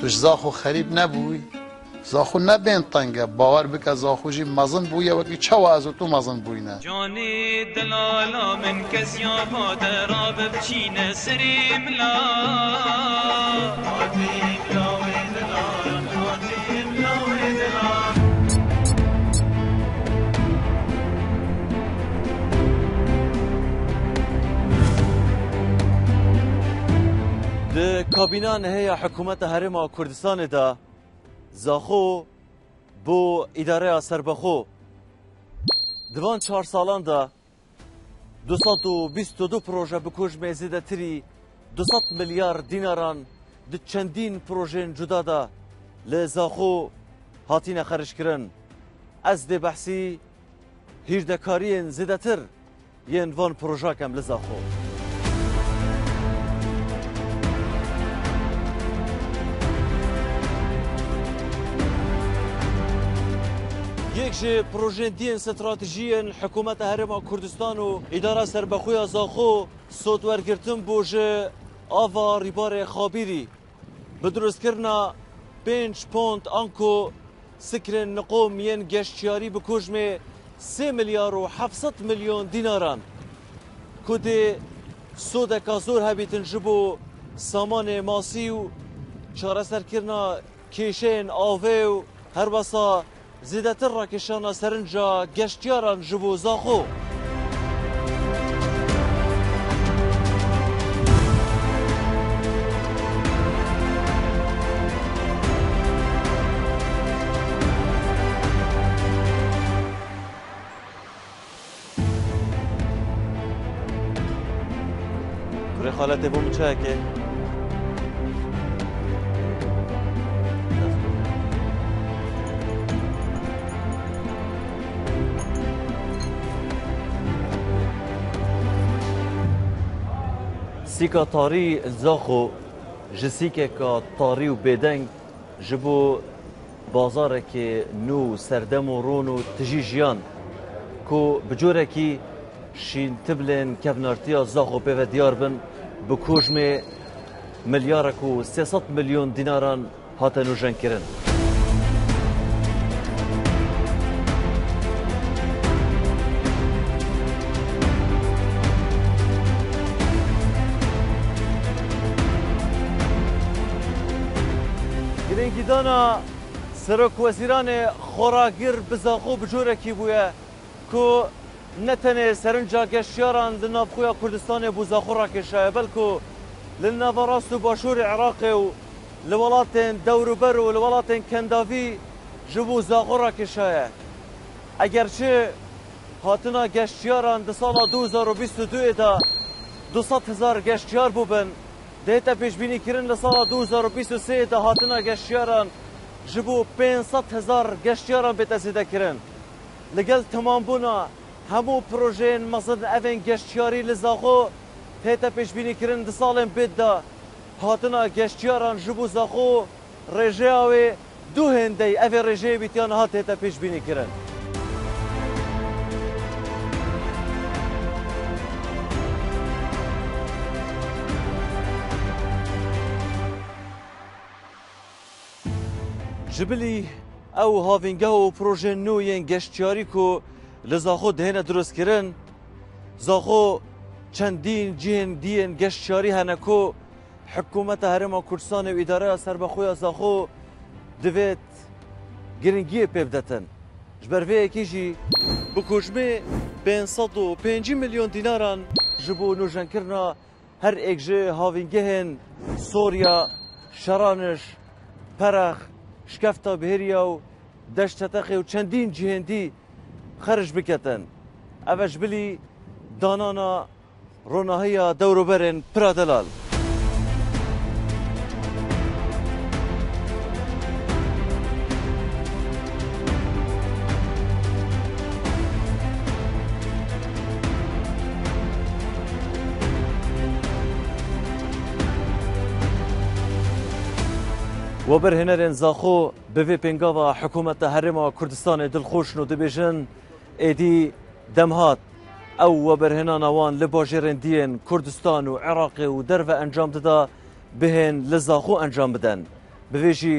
توش زاخو خریب نبوی، زاخو نبین تنگه، باور بکه زاخو جی مزن بویه وکی چه وازو تو مزن بوی نه. جانی دلالا من کس یا باده را ببچینه سریم لا حاتیم لاوی دلال، حاتیم لاوی دلال. ده کابینان هیا حکومت هرما کردستان ده زاخو بو اداره سربخو دوان چهار سالان ده 222 پروژه بکوش میزیده تری 200 میلیارد دیناران ده چندین پروژه جدا ده لزاخو هاتینه خرج کرن. از ده بحثی هیردکاری زیده تر ین وان پروژه کم لزاخو. یکشی پروژه دین استراتژی حکومت هرما کردستان و اداره سربخوی زاخو صوت ورگرتن بوجه آوا ریبار خابیری بدرست کرنا 5 پوند آنکو سکر نقوم ین گشتیاری بکوجمه 3 میلیارد و 700 میلیون دیناران کده سود کازور هبیتن جبو سامان ماسی و چاره سر کرنا کیشین آوه و هر بسا زیدتر را کشانا سرنجا گشتیاران جبو زاخو. بری خالت بو مچاکه سیکا تاری زاخو جسیکه که تاری و بدنگ جبو بازاره که نو سردم و رون و تجیجیان که بجوره که شین تبلن کبنارتیا زاخو پیو دیار بن بکوجمه ملیارک و 300 میلیون دیناران هاتن و جن کرن. دانا سرک وزیران خوراگر بزاخو بجوره کی بویه که نتنه سرنجا گشتیاران لنابخویا کردستان بزاخو را کشه بلکو لنابراست و باشور عراق و لولاتن دوروبر و لولاتن کنداوی جبو زاخو را کشه. اگرچه هاتنا گشتیاران ده سال 2022 ده 200,000 گشتیار بوبن دیتا پیش بینی کردن لسال 2023 ده هاتنا گشتیاران جبو 500,000 گشتیاران بتزیده کردن. لگل تمام بونا همو پروژه مزن اون گشتیاری لزاخو دیتا پیش بینی کردن دسال بید ده هاتنا گشتیاران جبو زاخو رژه آوی دو هنده اون رژه بیتیان ها دیتا پیش بینی کردن. جبلی او هاوینگه و پروژه نوین گشتیاری که لزاخو دهنه درست کرن زاخو چندین جهن دین گشتیاری هنکو حکومت هرما کردستان و اداره سربخوی زاخو دوید گرنگی پیبدتن جبروه اکیجی بکجمه 505 میلیون دیناران جبو نوجن کرنا هر اکجه هاوینگه هن سوریا شرانش پرخ شکفتا بهریا و دشت تقی و چندین جهندی خرج بکتن. اوش بلی دانانا روناهی دورو برن پرادلال. و بر هنرین زاخو به وی پنگاوا حکومت هرما کردستان دلخوش نو دبیجن ایدی دمهات او و بر هنانوان لباجرندین کردستان و عراق و درو انجام داده بهن لزاخو انجام بدن. بویجی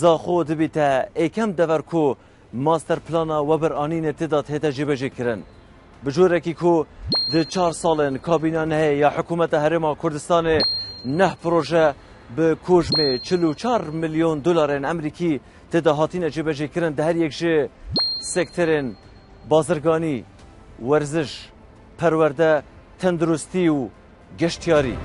زاخو دبیتا ایکم دور کو ماستر پلانا وبرانین تداد هتا جبجه کرن بجوره کی کو ده چار سالن کابینان هی یا حکومت هرما کردستان نه پروژه به کجمه 44 میلیون دلار امریکی تدا هاتین جبجه کرن ده هر یک جه سکترن بازرگانی ورزش پرورده تندرستی و گشتیاری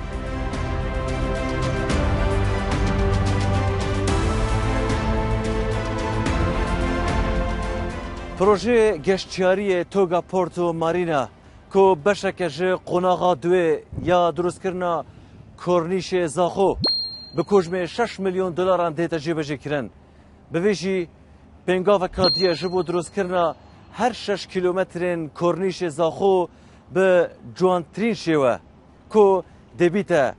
پروژه گشتیاری توگا پورتو مارینا که بشکه قناغا دوی یا درست کرنا کورنیش زاخو به کجمه 6 میلیون دلار دیتا جبجه کرن بویجی پنگاو کادیه جبو درست کرنا هر 6 کیلومترین کورنیش زاخو به جوانترین شوه که دبیتا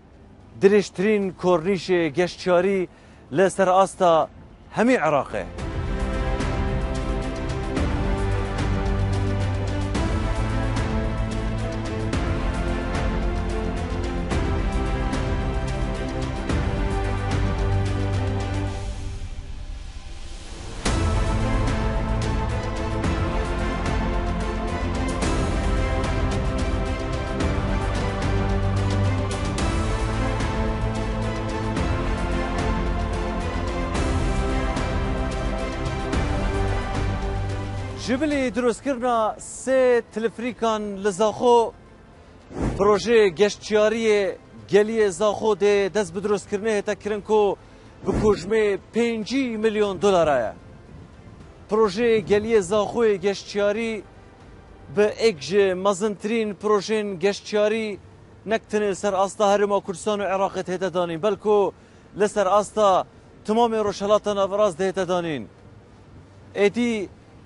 درشترین کورنیش گشتیاری لسر آستا همی عراقه جبلی درست کردن 3 تلفریکان لزاخو پروژه گشتیاری گلی زاخو ده دست به درست کردنه تا کردن که به کجمه 5 میلیون دلاره پروژه گلی زاخو گشتیاری به اکج مزنترین پروژه گشتیاری نکتنه سر آستا هرما کردستان و عراق ده دانین بلکه لسر آستا تمام روشلات نوراز ده دانین ایدی